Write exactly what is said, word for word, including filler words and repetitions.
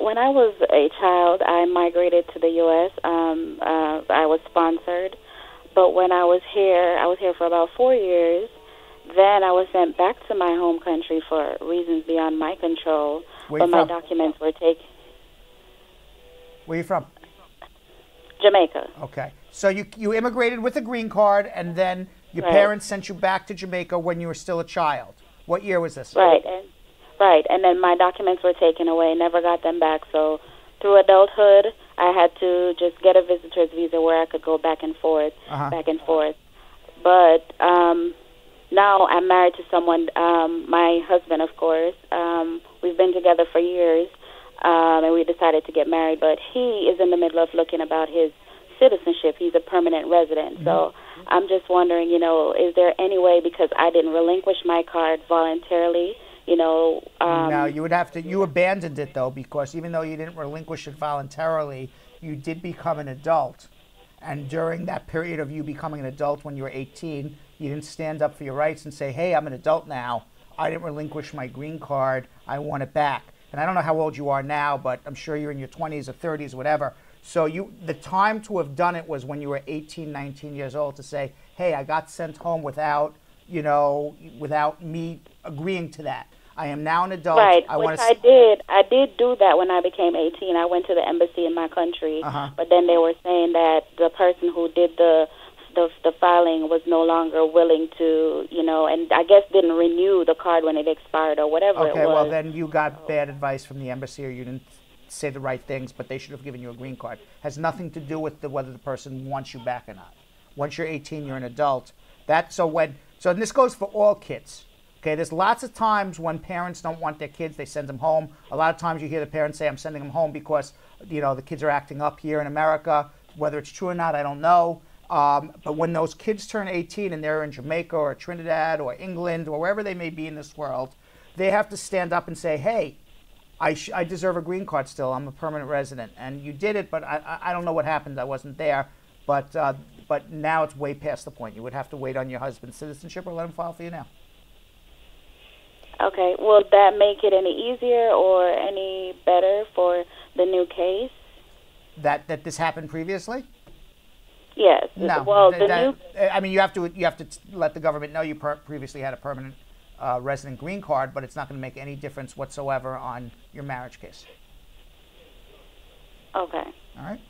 When I was a child, I migrated to the U S Um, uh, I was sponsored, but when I was here, I was here for about four years. Then I was sent back to my home country for reasons beyond my control, Where but my from? documents were taken. Where are you from? Jamaica. Okay. So you, you immigrated with a green card, and then your right. parents sent you back to Jamaica when you were still a child. What year was this? Right. And Right, and then my documents were taken away, never got them back. So through adulthood, I had to just get a visitor's visa where I could go back and forth, uh-huh. back and forth. But um, now I'm married to someone, um, my husband, of course. Um, we've been together for years, um, and we decided to get married. But he is in the middle of looking about his citizenship. He's a permanent resident. Mm-hmm. So I'm just wondering, you know, is there any way, because I didn't relinquish my card voluntarily, You know, um, no, you would have to. You abandoned it though, because even though you didn't relinquish it voluntarily, you did become an adult, and during that period of you becoming an adult, when you were eighteen, you didn't stand up for your rights and say, "Hey, I'm an adult now. I didn't relinquish my green card. I want it back." And I don't know how old you are now, but I'm sure you're in your twenties or thirties, whatever. So you, the time to have done it was when you were eighteen, nineteen years old to say, "Hey, I got sent home without, you know, without me agreeing to that. I am now an adult." Right, I which I did. I did do that when I became eighteen. I went to the embassy in my country, uh-huh. but then they were saying that the person who did the, the the filing was no longer willing to, you know, and I guess didn't renew the card when it expired or whatever okay, it was. Okay, well, then you got bad advice from the embassy, or you didn't say the right things, but they should have given you a green card. It has nothing to do with the, whether the person wants you back or not. Once you're eighteen, you're an adult. That, so when, so and this goes for all kids. Okay, there's lots of times when parents don't want their kids, they send them home. A lot of times you hear the parents say, I'm sending them home because, you know, the kids are acting up here in America. Whether it's true or not, I don't know. Um, but when those kids turn eighteen and they're in Jamaica or Trinidad or England or wherever they may be in this world, they have to stand up and say, hey, I, sh I deserve a green card still. I'm a permanent resident. And you did it, but I, I don't know what happened. I wasn't there. But, uh, but now it's way past the point. You would have to wait on your husband's citizenship or let him file for you now. Okay, will that make it any easier or any better for the new case? That that this happened previously? Yes. No. Well, th the that, new I mean, you have to you have to let the government know you per previously had a permanent uh, resident green card, but it's not going to make any difference whatsoever on your marriage case. Okay. All right.